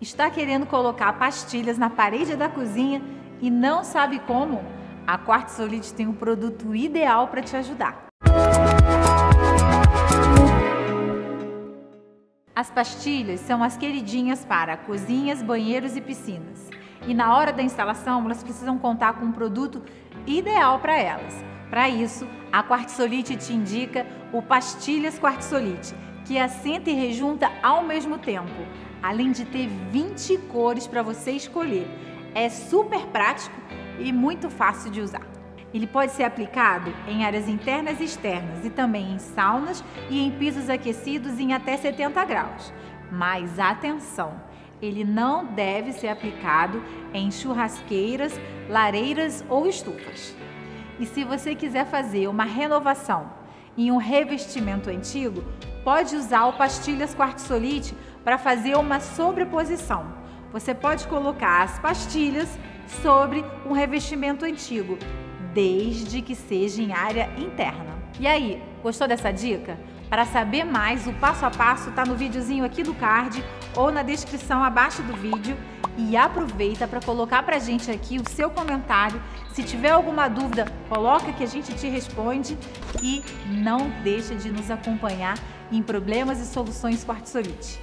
Está querendo colocar pastilhas na parede da cozinha e não sabe como? A Quartzolit tem um produto ideal para te ajudar. As pastilhas são as queridinhas para cozinhas, banheiros e piscinas. E na hora da instalação, elas precisam contar com um produto ideal para elas. Para isso, a Quartzolit te indica o Pastilhas Quartzolit, que assenta e rejunta ao mesmo tempo, além de ter 20 cores para você escolher. É super prático e muito fácil de usar. Ele pode ser aplicado em áreas internas e externas e também em saunas e em pisos aquecidos em até 70 graus. Mas atenção, ele não deve ser aplicado em churrasqueiras, lareiras ou estufas. E se você quiser fazer uma renovação em um revestimento antigo, pode usar o Pastilhas Quartzolit para fazer uma sobreposição. Você pode colocar as pastilhas sobre um revestimento antigo, desde que seja em área interna. E aí, gostou dessa dica? Para saber mais, o passo a passo está no videozinho aqui do card ou na descrição abaixo do vídeo. E aproveita para colocar para a gente aqui o seu comentário. Se tiver alguma dúvida, coloca que a gente te responde. E não deixa de nos acompanhar em Problemas e Soluções Quartzolit.